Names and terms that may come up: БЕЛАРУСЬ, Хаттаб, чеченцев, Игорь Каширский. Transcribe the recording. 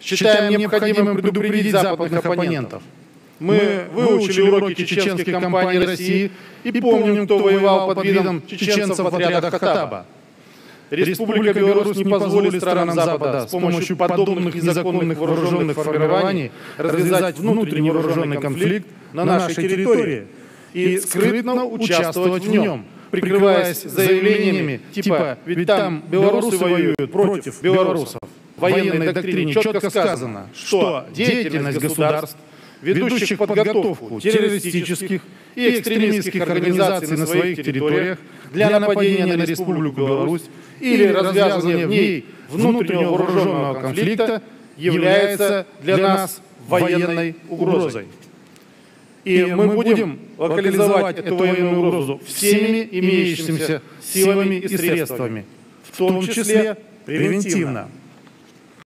Считаем необходимым предупредить западных оппонентов. Мы выучили уроки чеченских компаний России и помним, кто воевал под видом чеченцев в отрядах Хаттаба. Республика Беларусь не позволит странам Запада с помощью подобных незаконных вооруженных формирований развязать внутренний вооруженный конфликт на нашей территории и скрытно участвовать в нем, прикрываясь заявлениями типа «Ведь там белорусы воюют против белорусов». В военной доктрине четко сказано, что деятельность государств, ведущих подготовку террористических и экстремистских организаций на своих территориях для нападения на Республику Беларусь или развязывания в ней внутреннего вооруженного конфликта, является для нас военной угрозой. И мы будем локализовать эту военную угрозу всеми имеющимися силами и средствами, в том числе превентивно.